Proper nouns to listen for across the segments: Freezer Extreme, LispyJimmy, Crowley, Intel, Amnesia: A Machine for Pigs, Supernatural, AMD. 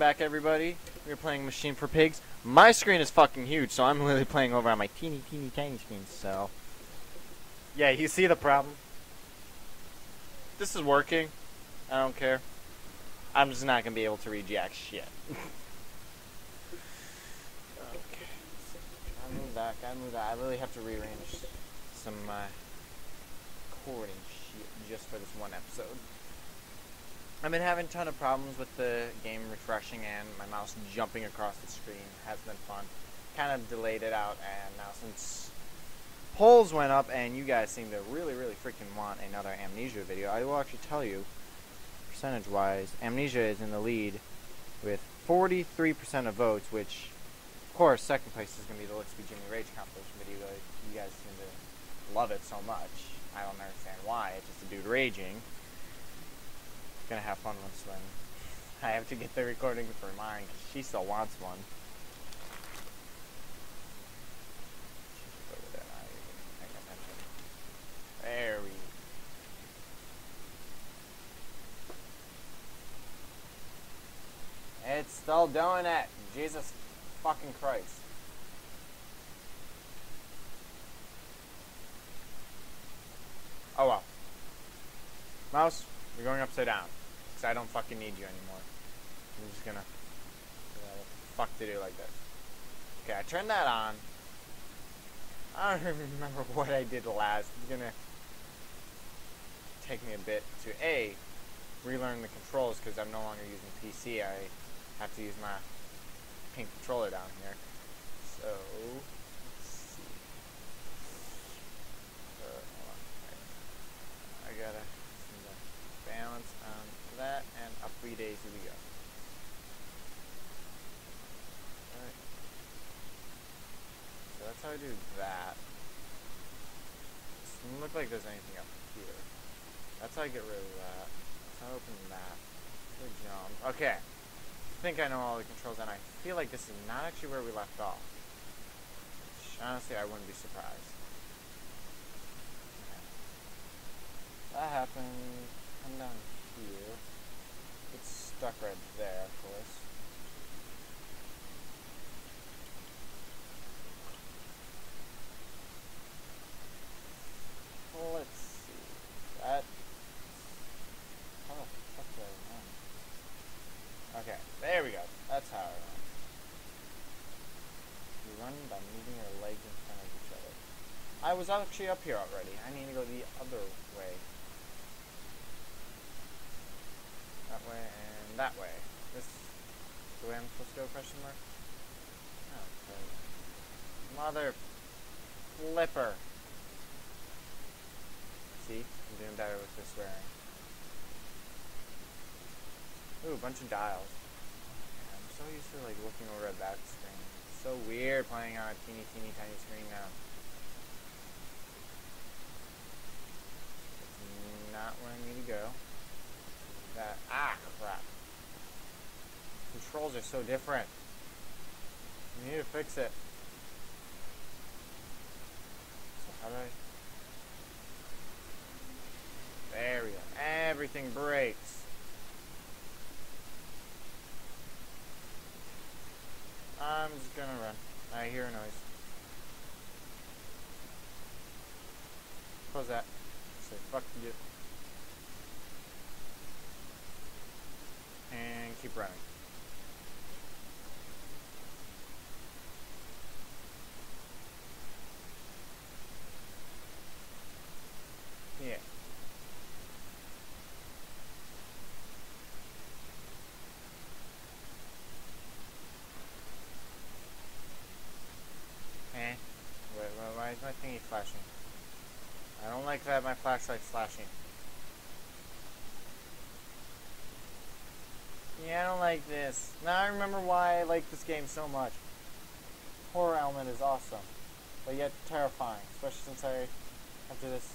back, everybody. We're playing Machine for Pigs. My screen is fucking huge, so I'm literally playing over on my teeny tiny screen, so... Yeah, you see the problem. This is working. I don't care. I'm just not gonna be able to read jack shit. Okay. I really have to rearrange some of my recording shit just for this one episode. I've been having a ton of problems with the game refreshing and my mouse jumping across the screen. Has been fun. Kind of delayed it out, and now since polls went up and you guys seem to really freaking want another Amnesia video, I will actually tell you, percentage wise, Amnesia is in the lead with 43% of votes, which of course second place is going to be the LispyJimmy Rage compilation video. You guys seem to love it so much. I don't understand why. It's just a dude raging. Gonna have fun once when I have to get the recording for mine, because she still wants one. There we go. It's still doing it. Jesus fucking Christ. Oh well. Mouse, you're going upside down. I don't fucking need you anymore. I'm just gonna... what the fuck to do like this. Okay, I turned that on. I don't remember what I did last. It's gonna take me a bit to A, relearn the controls, because I'm no longer using PC. I have to use my pink controller down here. So... let's see. Hold on. I gotta... balance on that, and up 3 days here we go. Alright. So that's how I do that. It doesn't look like there's anything up here. That's how I get rid of that. That's how I open that. Good job. Okay. I think I know all the controls, and I feel like this is not actually where we left off. Which, honestly, I wouldn't be surprised. Okay. That happened... come down here. It's stuck right there, of course. Well, let's see. That... how the fuck do I run? Okay, there we go. That's how I run. You run by moving your legs in front of each other. I was actually up here already. I need to go the other way. That way and that way. This is the way I'm supposed to go, question mark? Oh, okay. Mother flipper. See? I'm doing better with this swearing. Ooh, a bunch of dials. Yeah, I'm so used to like looking over at that screen. It's so weird playing on a teeny tiny screen now. It's not where I need to go. That. Ah, crap. Controls are so different. We need to fix it. So how do I... there we go. Everything breaks. I'm just gonna run. I hear a noise. Close that. Say fuck you. And keep running. Yeah. Eh? Why is my thingy flashing? I don't like to have my flashlight flashing. Yeah, I don't like this. Now I remember why I like this game so much. Horror element is awesome, but yet terrifying, especially since I, after this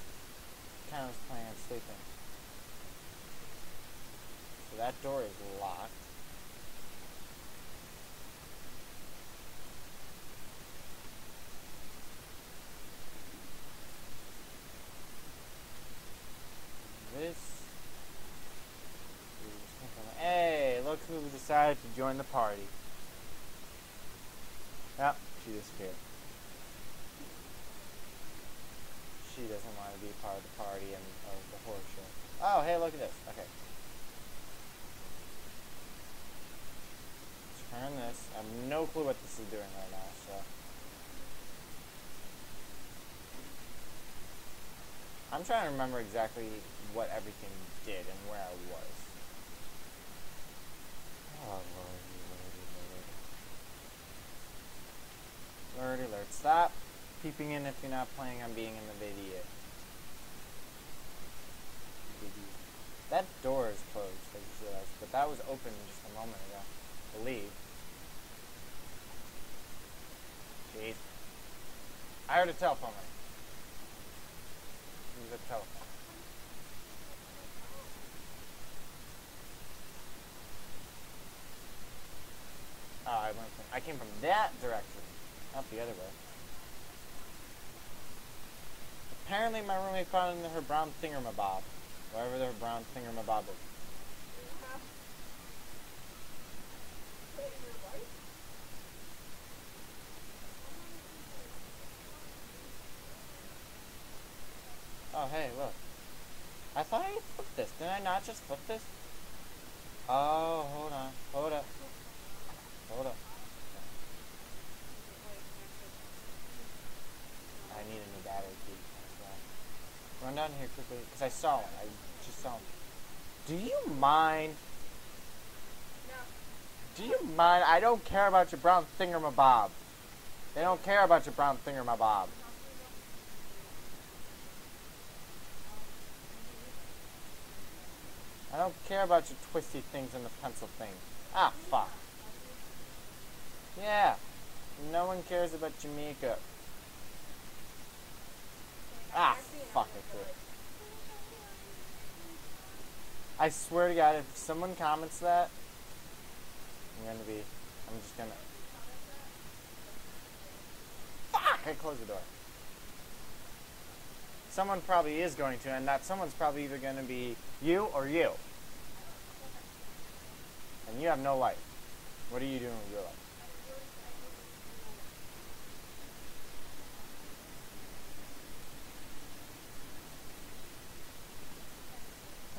time was playing, I'm sleeping. So that door is locked. decided to join the party. Yep, she disappeared. She doesn't want to be part of the party and of the horror show. Oh, hey, look at this. Okay. Turn this. I have no clue what this is doing right now, so. I'm trying to remember exactly what everything did and where I was. Oh, Lordy, Lordy, Lordy. Lordy, Lord, stop peeping in if you're not planning on being in the video. That door is closed, I just realized, but that was open just a moment ago, I believe. Jeez. I heard a telephone ring. It was a telephone. Oh, I came from that direction, not the other way. Apparently my roommate found her brown thingamabob. Wherever their brown thingamabob is. Oh, hey, look. I thought I flipped this. Did I not just flip this? Oh, hold on. Hold up. Hold up. I need a new battery key. Run down here quickly, because I saw one. I just saw one. Do you mind? No. Do you mind? I don't care about your brown thingamabob. They don't care about your brown thingamabob. I don't care about your twisty things and the pencil thing. Ah, fuck. Yeah. No one cares about your makeup. Ah, fuck it, dude. I swear to God, if someone comments that, I'm just gonna... Fuck! I closed the door. Someone probably is going to, and that someone's probably either gonna be you or you. And you have no life. What are you doing with your life?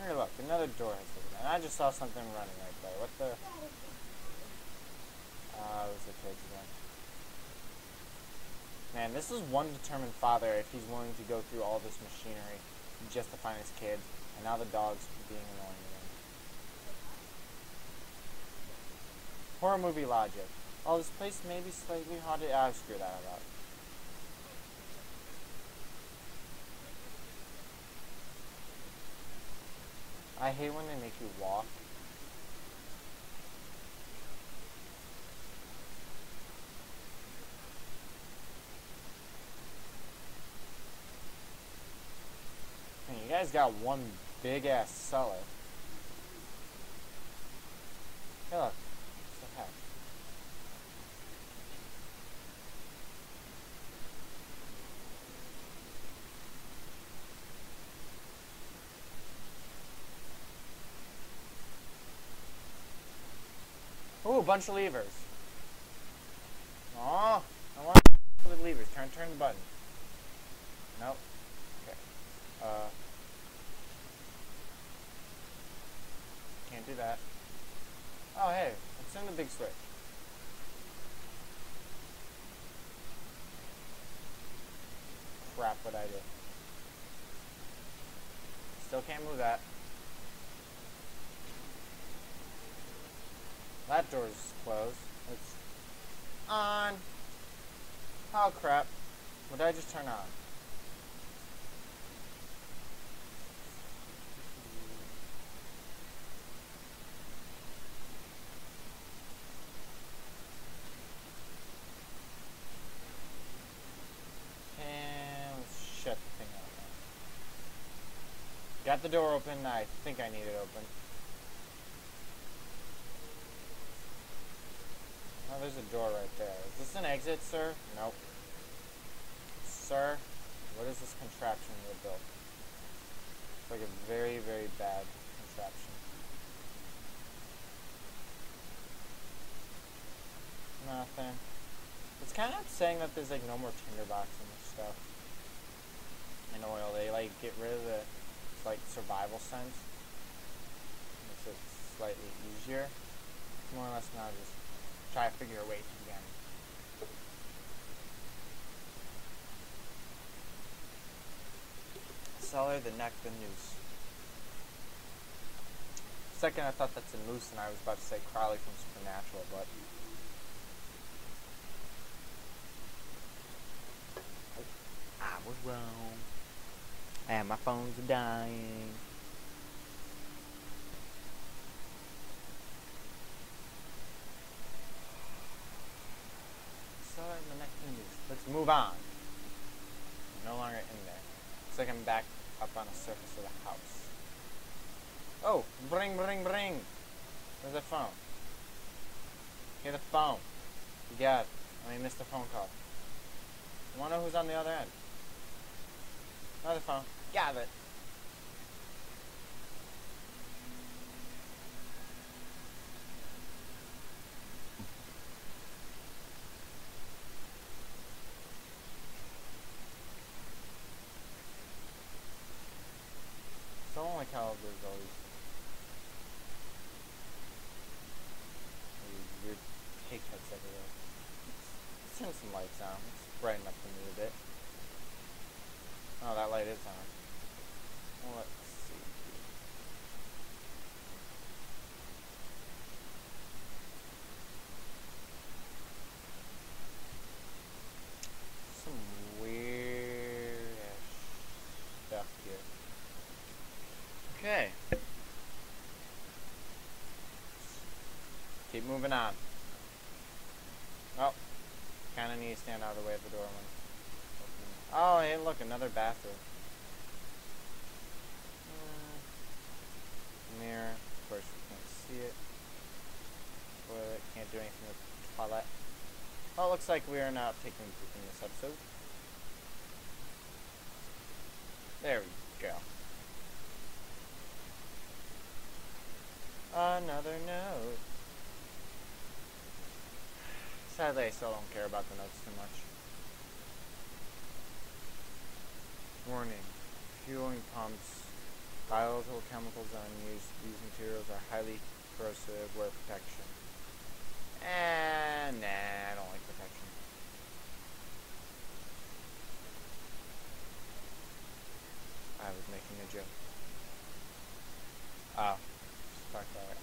Here, look, another door has opened, and I just saw something running right there. What the? Ah, it was the kids again. Man, this is one determined father if he's willing to go through all this machinery just to find his kids, and now the dog's being annoying again. Horror movie logic. Oh, this place may be slightly haunted. Ah, screw that up. I hate when they make you walk. Man, you guys got one big ass cellar. Hey, look. What the heck? Ooh, a bunch of levers. Oh, I want to pull the levers. Turn the button. Nope. Okay. Can't do that. Oh, hey, let's turn the big switch. Crap, what I did. Still can't move that. That door is closed. It's on. Oh crap. What did I just turn on? And let's shut the thing out. Got the door open. I think I need it open. Oh, there's a door right there. Is this an exit, sir? Nope. Sir, what is this contraption you built? It's like a very, very bad contraption. nothing. It's kind of upsetting that there's like no more tinderbox and stuff. And oil, they like get rid of the like survival sense. Makes it slightly easier. More or less now just try to figure a way to the end. Seller, the neck, the noose. Second, I thought that's a moose, and I was about to say Crowley from Supernatural, but I was wrong. And my phones are dying. Seller, the neck, the noose. Let's move on. I'm no longer in there. It's like I'm back up on the surface of the house. Oh, ring, ring, ring. Where's the phone? Hear the phone. You got it. I missed the phone call. I wonder who's on the other end. Another phone. Got it. It's only how there's always weird pig heads everywhere. Let's turn some lights on. Let's brighten up the mood a bit. Oh, that light is on. Let's see. Some weird-ish stuff here. Okay. Keep moving on. Oh, kind of need to stand out of the way of the door when. Oh, hey, look, another bathroom. Mirror, of course you can't see it. Toilet, can't do anything with the toilet. Oh, looks like we are not taking a poop in this episode. There we go. Another note. Sadly, I still don't care about the notes too much. Warning. Fueling pumps. Volatile chemicals are unused. These materials are highly corrosive. Wear protection. And nah, I don't like protection. I was making a joke. Oh. Fuck that.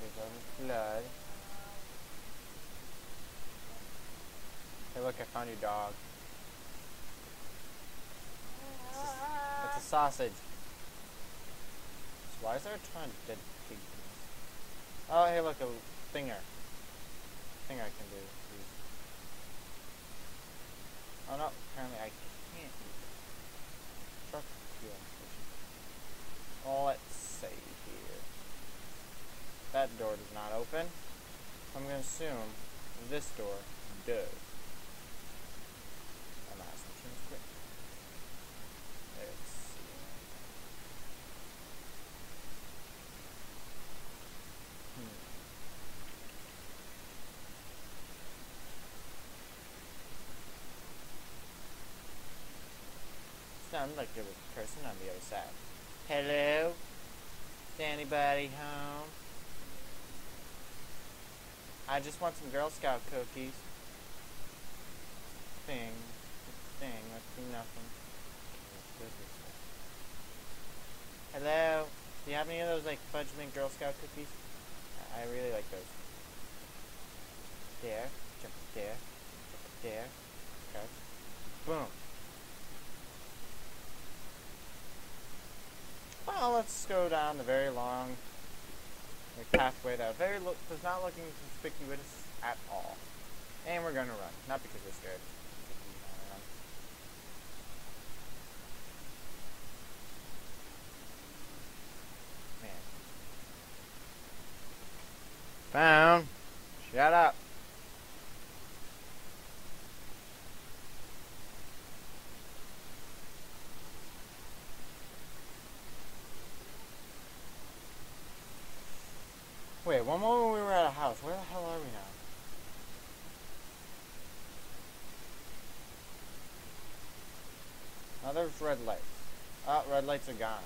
There's blood. Hey, look, I found your dog. It's a sausage. So why is there a ton of dead pigs? Oh, hey, look, a thinger. Thing I can do. Please. Oh, no, apparently I can't do truck fuel. Oh, let's see here. That door does not open. I'm going to assume this door does. Sounds like there was a person on the other side. Hello? Is anybody home? I just want some Girl Scout cookies. Thing, let's do nothing. Hello? Do you have any of those like fudge mint Girl Scout cookies? I really like those. There, jump up there, jump up there. Okay. Boom. Well, let's go down the very long pathway that does not look conspicuous at all. And we're going to run. Not because we're scared. Man. Found. Shut up. Wait, one moment we were at a house. Where the hell are we now? Now there's red lights. Ah, red lights are gone.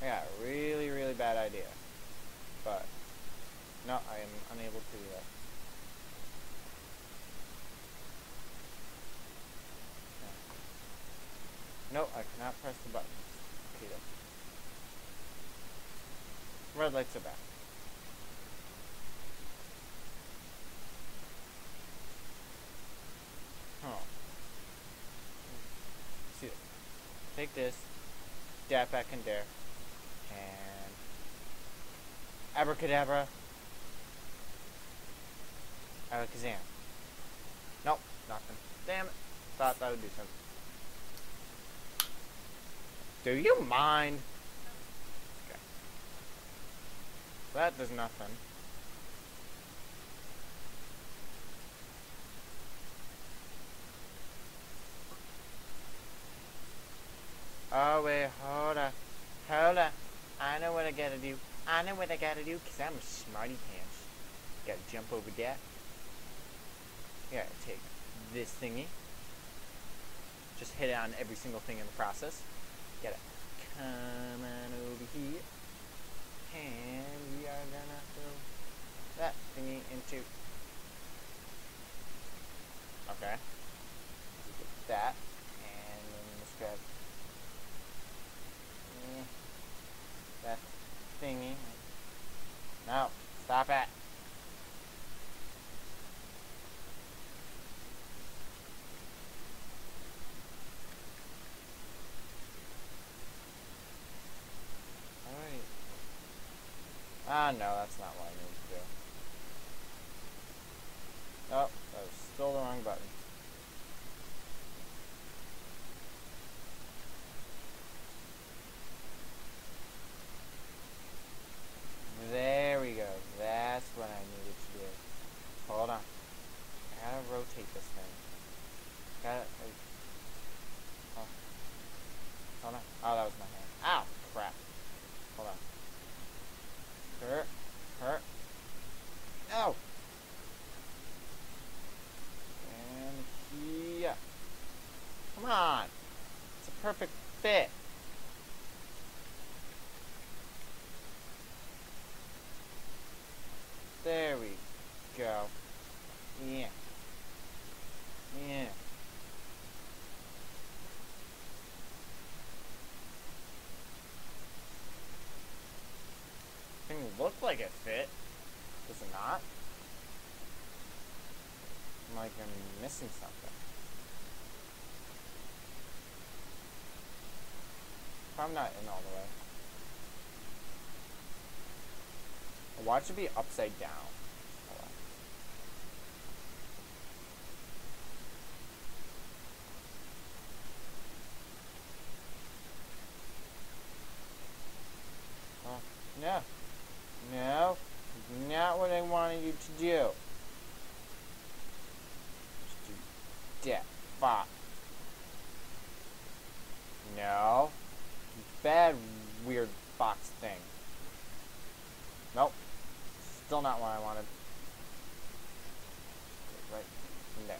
I got a really, really bad idea. But, no, I am unable to do that. No, I cannot press the button. Okay, red lights are back. Huh. See this. Take this, dab back in there, and abracadabra. Alakazam. Nope, nothing. Damn it. Thought that would do something. Do you mind? Okay. That does nothing. Oh wait, hold on. Hold on. I know what I gotta do. I know what I gotta do, cause I'm a smarty pants. Gotta jump over that. Gotta take this thingy. Just hit it on every single thing in the process. Get it. Come on over here. And we are gonna throw that thingy into. Okay. Get that. And then let's grab that thingy. No. Stop it. Ah, no, that's not what I need to do. Oh, that was still the wrong button. There we go. That's what I needed to do. Hold on. I gotta rotate this thing. Gotta... Oh. Hold on. Oh, that was my hand. Ow! Crap. Hold on. Hurt. Ow! And here. Come on! It's a perfect fit. There we go. Yeah. Yeah. Look like it fit. Does it not? I'm like I'm missing something. I'm not in all the way. I want it to be upside down. Hold on. Oh, yeah. No, not what I wanted you to do. Just do that. Fuck. No. Bad, weird box thing. Nope. Still not what I wanted. Right in there.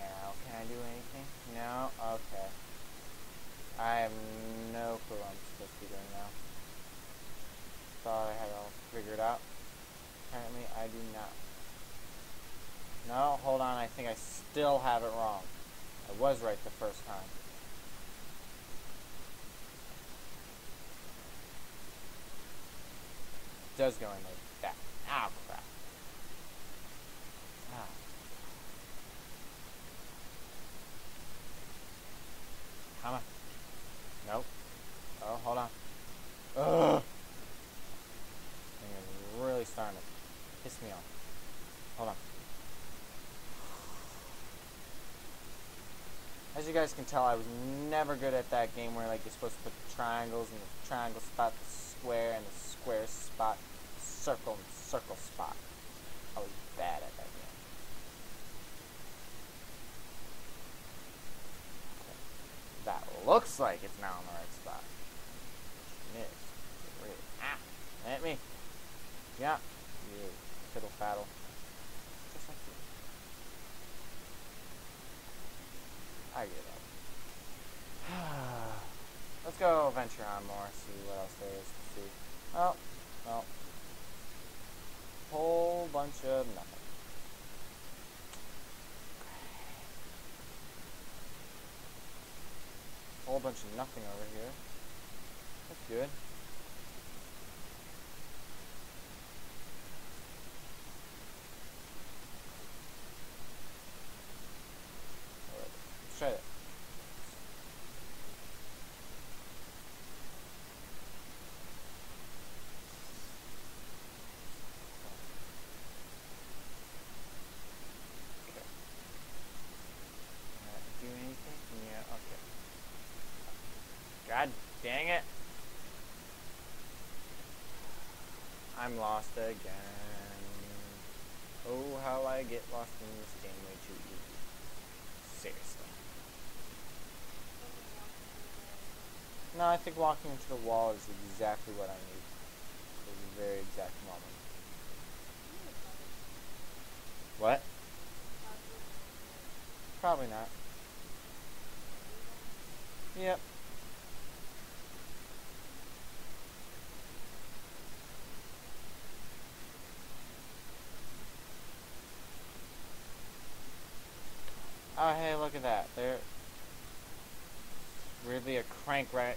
Now, can I do anything? No? Okay. I have no clue what I'm supposed to be doing now. Thought I had it all figured out. Apparently, I do not. No, hold on. I think I still have it wrong. I was right the first time. It does go in like that. Ow, crap. Ah. Come on. Nope. Oh, hold on. Ugh! You're really starting to piss me off. Hold on. As you guys can tell, I was never good at that game where like you're supposed to put the triangles in the triangle spot, the square and the square spot, the circle and the circle spot. I was bad at that game. That looks like it's now in the right spot. Nick. Get rid. Ah! At me! Yeah! You fiddle faddle. Just like you. I get up. Let's go venture on more, see what else there is to see. Oh, no. Whole bunch of nothing. Whole bunch of nothing over here. That's good. Let's try that. God dang it. I'm lost again. Oh, how I get lost in this game way too easy. Seriously. No, I think walking into the wall is exactly what I need. It's the very exact moment. What? Probably not. Yep. Oh, hey, look at that. There's weirdly a crank right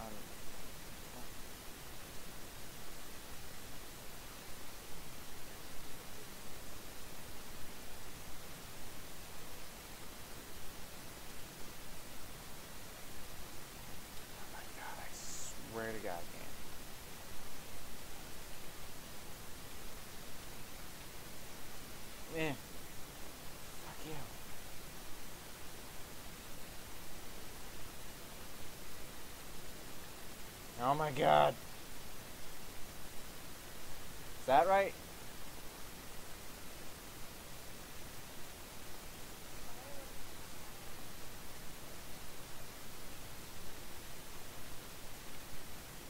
on. Oh my God, I swear to God, man. Oh my God. Is that right?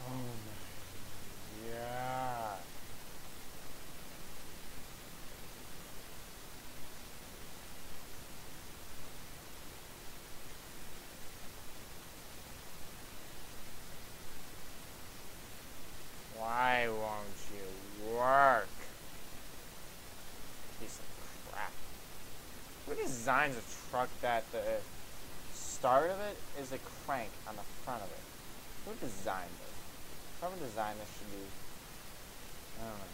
Oh my God. Why won't you work? Piece of crap. Who designs a truck that the start of it is a crank on the front of it? Who designed this? Whoever designed this should be... I don't know.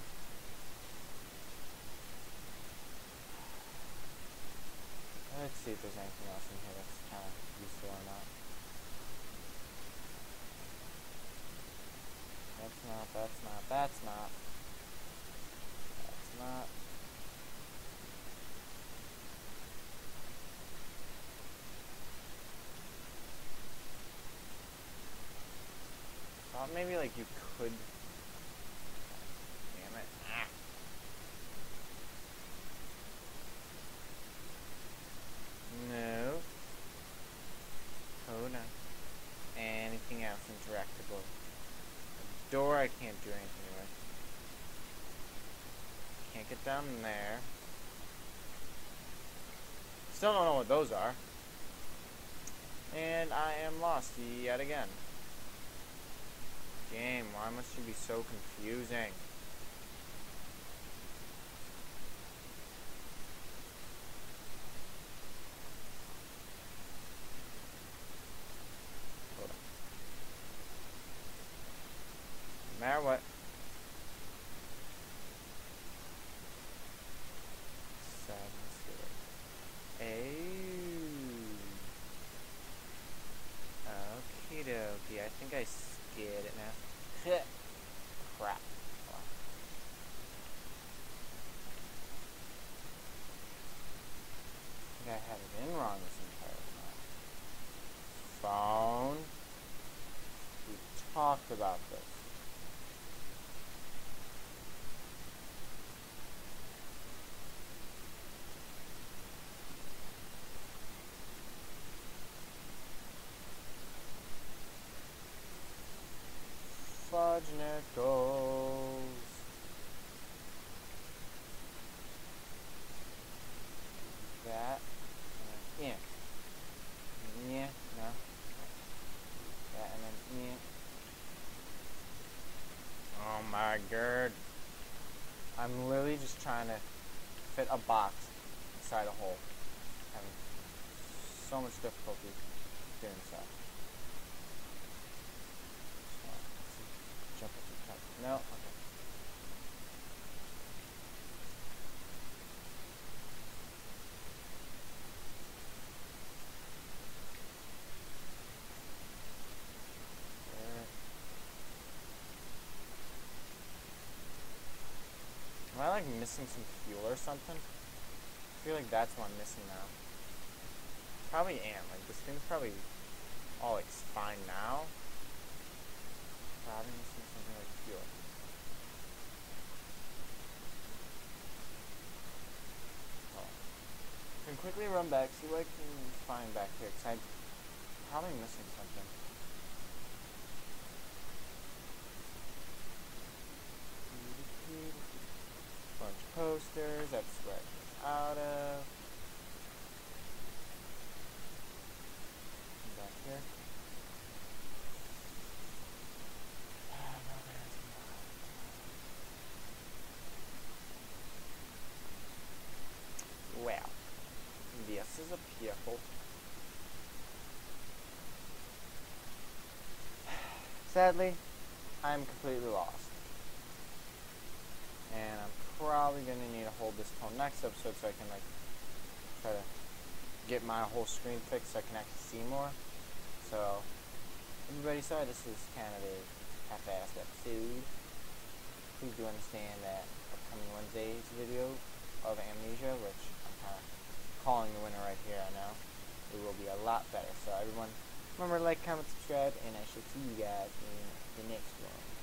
Let's see if there's anything else in here that's kind of useful or not. That's not. Thought maybe like you could. Damn it. Ah. No. Oh no. Anything else interactable? Door I can't do anything with. Can't get down there. Still don't know what those are. And I am lost yet again. Game, why must you be so confusing? No matter what. Okie dokie, I think I scared it now. Crap. I think I had it in wrong this entire time. Phone. We talked about this. fit a box inside a hole. I'm having so much difficulty getting inside. Jump up the top. No, okay. Am I like missing some fuel or something? I feel like that's what I'm missing now. Probably am. Like this thing's probably all like fine now. Probably missing something like fuel. Oh. I can quickly run back, see what I can find back here, because I'm probably missing something. Bunch of posters, that's what I came out of. Come back here. Well, this is a vehicle. Sadly, I'm completely lost. And I'm probably going to need to hold this till next episode so I can like try to get my whole screen fixed so I can actually see more. So, everybody, sorry this is kind of a half-assed episode. Please do understand that upcoming Wednesday's video of Amnesia, which I'm kind of calling the winner right here, I know, it will be a lot better. So everyone, remember to like, comment, subscribe, and I shall see you guys in the next one.